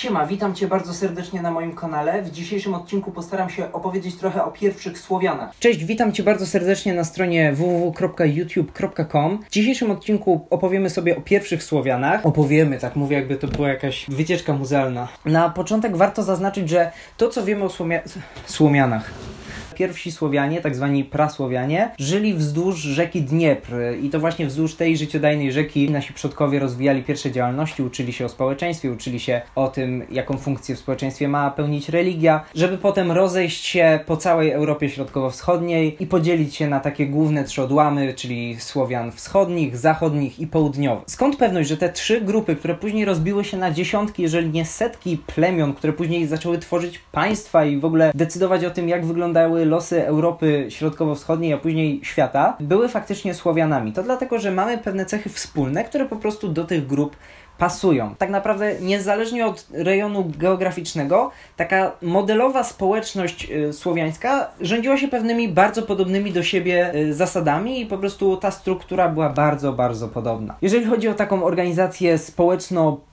Siema, witam Cię bardzo serdecznie na moim kanale. W dzisiejszym odcinku postaram się opowiedzieć trochę o pierwszych Słowianach. Cześć, witam Cię bardzo serdecznie na stronie www.youtube.com. W dzisiejszym odcinku opowiemy sobie o pierwszych Słowianach. Opowiemy, tak mówię, jakby to była jakaś wycieczka muzealna. Na początek warto zaznaczyć, że to, co wiemy o Słomianach. Pierwsi Słowianie, tak zwani prasłowianie, żyli wzdłuż rzeki Dniepr i to właśnie wzdłuż tej życiodajnej rzeki nasi przodkowie rozwijali pierwsze działalności, uczyli się o społeczeństwie, uczyli się o tym, jaką funkcję w społeczeństwie ma pełnić religia, żeby potem rozejść się po całej Europie Środkowo-Wschodniej i podzielić się na takie główne trzy odłamy, czyli Słowian wschodnich, zachodnich i południowych. Skąd pewność, że te trzy grupy, które później rozbiły się na dziesiątki, jeżeli nie setki plemion, które później zaczęły tworzyć państwa i w ogóle decydować o tym, jak wyglądały losy Europy Środkowo-Wschodniej, a później świata, były faktycznie Słowianami. To dlatego, że mamy pewne cechy wspólne, które po prostu do tych grup pasują. Tak naprawdę niezależnie od rejonu geograficznego, taka modelowa społeczność słowiańska rządziła się pewnymi bardzo podobnymi do siebie zasadami i po prostu ta struktura była bardzo, bardzo podobna. Jeżeli chodzi o taką organizację społeczno-polityczną,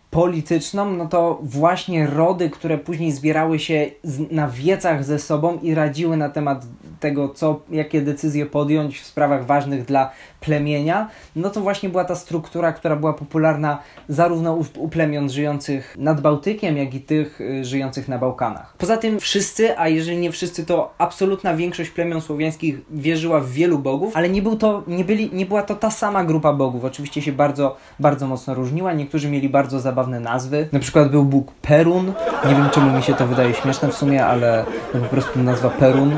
no to właśnie rody, które później zbierały się na wiecach ze sobą i radziły na temat tego, jakie decyzje podjąć w sprawach ważnych dla plemienia, no to właśnie była ta struktura, która była popularna zarówno u plemion żyjących nad Bałtykiem, jak i tych żyjących na Bałkanach. Poza tym wszyscy, a jeżeli nie wszyscy, to absolutna większość plemion słowiańskich wierzyła w wielu bogów, ale nie była to ta sama grupa bogów. Oczywiście się bardzo, bardzo mocno różniła. Niektórzy mieli bardzo zabawne nazwy. Na przykład był bóg Perun. Nie wiem, czemu mi się to wydaje śmieszne w sumie, ale no po prostu nazwa Perun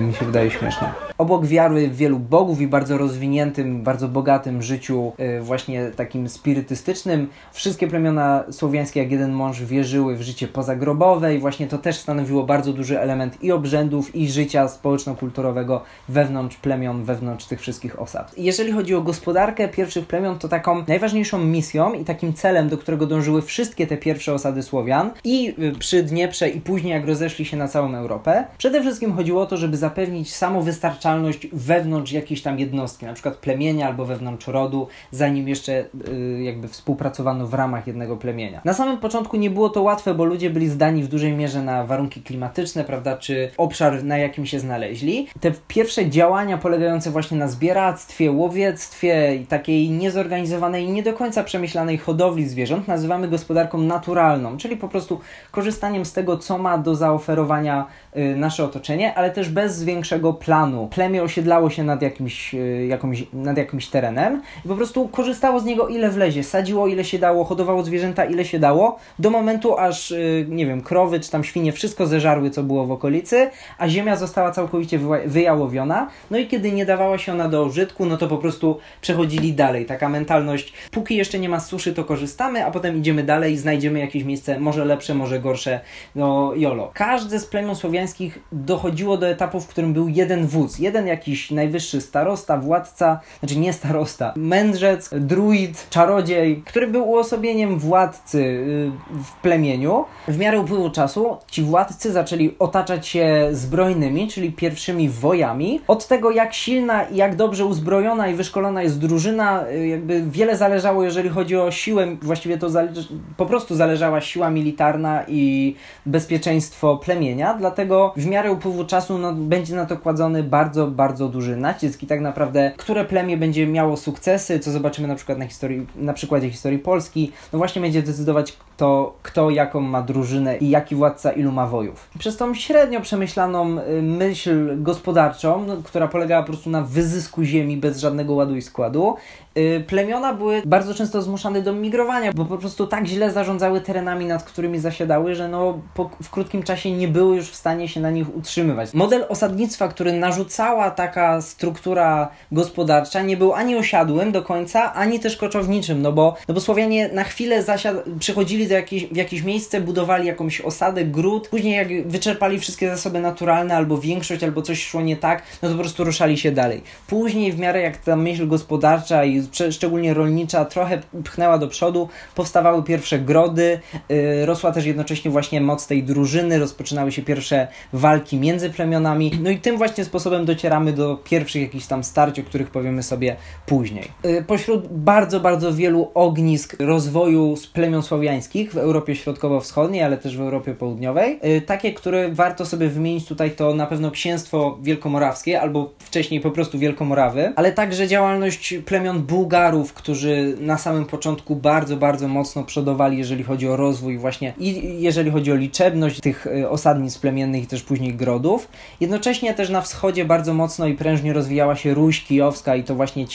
mi się wydaje śmieszna. Obok wiary w wielu bogów i bardzo rozwiniętym, bardzo bogatym życiu właśnie takim spirytystycznym, wszystkie plemiona słowiańskie jak jeden mąż wierzyły w życie pozagrobowe i właśnie to też stanowiło bardzo duży element i obrzędów, i życia społeczno-kulturowego wewnątrz plemion, wewnątrz tych wszystkich osad. Jeżeli chodzi o gospodarkę pierwszych plemion, to taką najważniejszą misją i takim celem, do którego dążyły wszystkie te pierwsze osady Słowian i przy Dnieprze i później jak rozeszli się na całą Europę, przede wszystkim chodziło o to, żeby zapewnić samowystarczalność wewnątrz jakiejś tam jednostki, na przykład plemienia albo wewnątrz rodu, zanim jeszcze jakby współpracowano w ramach jednego plemienia. Na samym początku nie było to łatwe, bo ludzie byli zdani w dużej mierze na warunki klimatyczne, prawda, czy obszar, na jakim się znaleźli. Te pierwsze działania polegające właśnie na zbieractwie, łowiectwie i takiej niezorganizowanej, nie do końca przemyślanej hodowli zwierząt nazywamy gospodarką naturalną, czyli po prostu korzystaniem z tego, co ma do zaoferowania nasze otoczenie, ale też bez większego planu. Plemię osiedlało się nad jakimś terenem i po prostu korzystało z niego ile wlezie, sadziło ile się dało, hodowało zwierzęta ile się dało, do momentu aż, nie wiem, krowy czy tam świnie wszystko zeżarły, co było w okolicy, a ziemia została całkowicie wyjałowiona, no i kiedy nie dawała się ona do użytku, no to po prostu przechodzili dalej. Taka mentalność, póki jeszcze nie ma suszy, to korzystamy, a potem idziemy dalej, znajdziemy jakieś miejsce, może lepsze, może gorsze, no jolo. Każde z plemion słowiańskich dochodziło do etapu, w którym był jeden wódz, jeden jakiś najwyższy starosta, władca, znaczy nie starosta, mędrzec, druid, czarodziej, który był uosobieniem władcy w plemieniu. W miarę upływu czasu ci władcy zaczęli otaczać się zbrojnymi, czyli pierwszymi wojami. Od tego, jak silna i jak dobrze uzbrojona i wyszkolona jest drużyna, jakby wiele zależało, jeżeli chodzi o siłę, właściwie to po prostu zależała siła militarna i bezpieczeństwo plemienia, dlatego w miarę upływu czasu no, będzie na to kładzony bardzo, bardzo duży nacisk i tak naprawdę, które plemię będzie miało sukcesy, co zobaczymy na przykład na przykładzie historii Polski, no właśnie będzie decydować to, kto jaką ma drużynę i jaki władca ilu ma wojów. Przez tą średnio przemyślaną myśl gospodarczą, która polegała po prostu na wyzysku ziemi bez żadnego ładu i składu, plemiona były bardzo często zmuszane do migrowania, bo po prostu tak źle zarządzały terenami, nad którymi zasiadały, że no, w krótkim czasie nie były już w stanie się na nich utrzymywać. Model osadnictwa, który narzucała taka struktura gospodarcza, nie był ani osiadłym do końca, ani też koczowniczym, no bo Słowianie na chwilę przychodzili w jakieś miejsce, budowali jakąś osadę, gród, później jak wyczerpali wszystkie zasoby naturalne, albo większość, albo coś szło nie tak, no to po prostu ruszali się dalej. Później w miarę jak ta myśl gospodarcza i szczególnie rolnicza, trochę pchnęła do przodu, powstawały pierwsze grody, rosła też jednocześnie właśnie moc tej drużyny, rozpoczynały się pierwsze walki między plemionami, no i tym właśnie sposobem docieramy do pierwszych jakichś tam starć, o których powiemy sobie później. Pośród bardzo wielu ognisk rozwoju z plemion słowiańskich w Europie Środkowo-Wschodniej, ale też w Europie Południowej, takie, które warto sobie wymienić tutaj, to na pewno Księstwo Wielkomorawskie, albo wcześniej po prostu Wielkomorawy, ale także działalność plemion Bułgarów, którzy na samym początku bardzo mocno przodowali, jeżeli chodzi o rozwój właśnie i jeżeli chodzi o liczebność tych osadnic plemiennych i też później grodów. Jednocześnie też na wschodzie bardzo mocno i prężnie rozwijała się Ruś Kijowska i to właśnie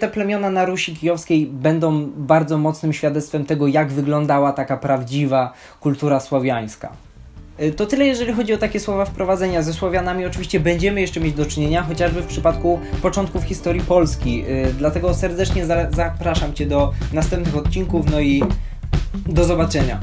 te plemiona na Rusi Kijowskiej będą bardzo mocnym świadectwem tego, jak wyglądała taka prawdziwa kultura słowiańska. To tyle, jeżeli chodzi o takie słowa wprowadzenia. Ze Słowianami oczywiście będziemy jeszcze mieć do czynienia, chociażby w przypadku początków historii Polski. Dlatego serdecznie zapraszam Cię do następnych odcinków, no i do zobaczenia.